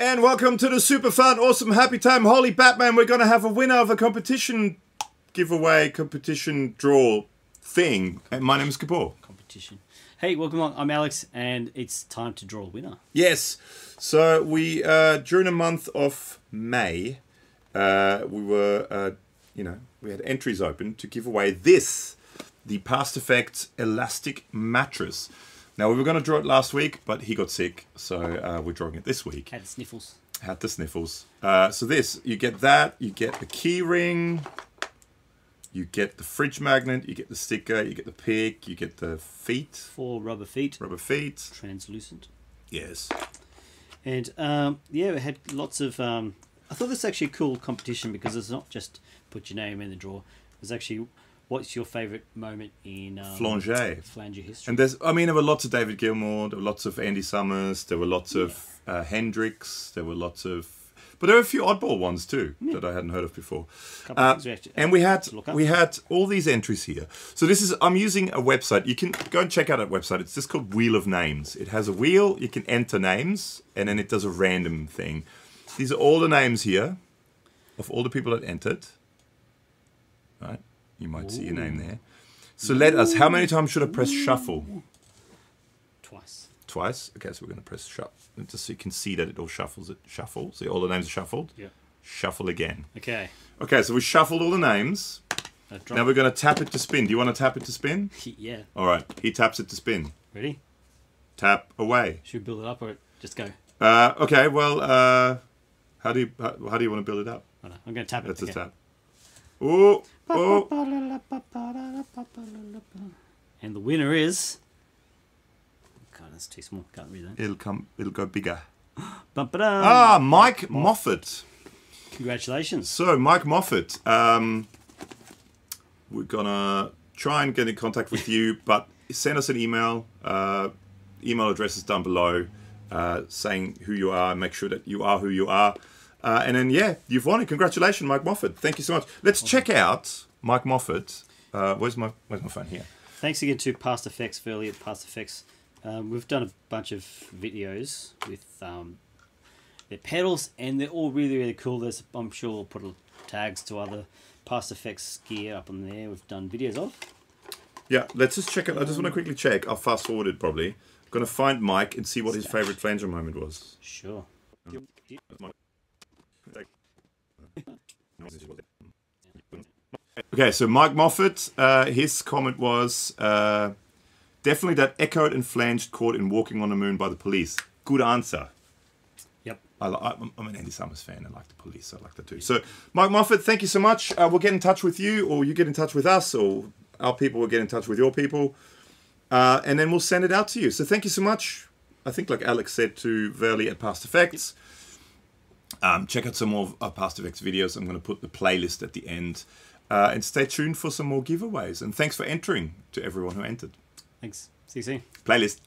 And welcome to the super fun, awesome, happy time, holy Batman. We're going to have a winner of a competition giveaway, competition draw thing. And my name is Gabor. Competition. Hey, welcome on. I'm Alex, and it's time to draw a winner. Yes. So we, during the month of May, we were, you know, we had entries open to give away this, the PastFX elastic mattress. Now, we were going to draw it last week, but he got sick, so we're drawing it this week. Had the sniffles. Had the sniffles. So this, you get that, you get the key ring, you get the fridge magnet, you get the sticker, you get the pig, you get the feet. 4 rubber feet. Rubber feet. Translucent. Yes. And, yeah, we had lots of... I thought this was actually a cool competition because it's not just put your name in the drawer. It's actually... What's your favourite moment in Flanger history? And there's, I mean, there were lots of David Gilmour, there were lots of Andy Summers, there were lots of Hendrix, there were lots of, but there were a few oddball ones too that I hadn't heard of before. And we had all these entries here. So this is, I'm using a website. You can go and check out that website. It's just called Wheel of Names. It has a wheel. You can enter names, and then it does a random thing. These are all the names here of all the people that entered. Right. You might see your name there. So let us, how many times should I press shuffle? Twice. Twice? Okay, so we're going to press shuffle. Just so you can see that it all shuffles. It shuffles. So all the names are shuffled. Yeah. Shuffle again. Okay. Okay, so we shuffled all the names. Now we're going to tap it to spin. Do you want to tap it to spin? Yeah. All right. He taps it to spin. Ready? Tap away. Should we build it up or just go? Okay, well, how do you want to build it up? I don't know. I'm going to tap it. That's a tap. Oh, oh. And the winner is. God, that's too small. Can't read that. It'll come. It'll go bigger. Ah, Mike Moffat. Congratulations. So, Mike Moffat, we're gonna try and get in contact with you, but send us an email. Email address is down below, saying who you are. Make sure that you are who you are. And then, yeah, you've won it. Congratulations, Mike Moffat. Thank you so much. Let's check out Mike Moffat. Where's my phone here? Thanks again to PastFX, Verley at PastFX. We've done a bunch of videos with their pedals, and they're all really, really cool. There's, I'm sure we'll put tags to other PastFX gear up on there we've done videos of. Yeah, let's just check it. I just want to quickly check. I've fast-forwarded probably. I'm going to find Mike and see what his favourite Flanger moment was. Sure. Okay, so Mike Moffat, his comment was definitely that echoed and flanged chord in Walking on the Moon by the Police. Good answer. Yep. I'm an Andy Summers fan. I like the Police. So I like that too. So Mike Moffat, thank you so much. We'll get in touch with you, or you get in touch with us, or our people will get in touch with your people, and then we'll send it out to you. So thank you so much. I think, like Alex said, to Verley at PastFX. Check out some more of our PastFX videos. I'm going to put the playlist at the end. And stay tuned for some more giveaways. And thanks for entering to everyone who entered. Thanks. See you soon. Playlist.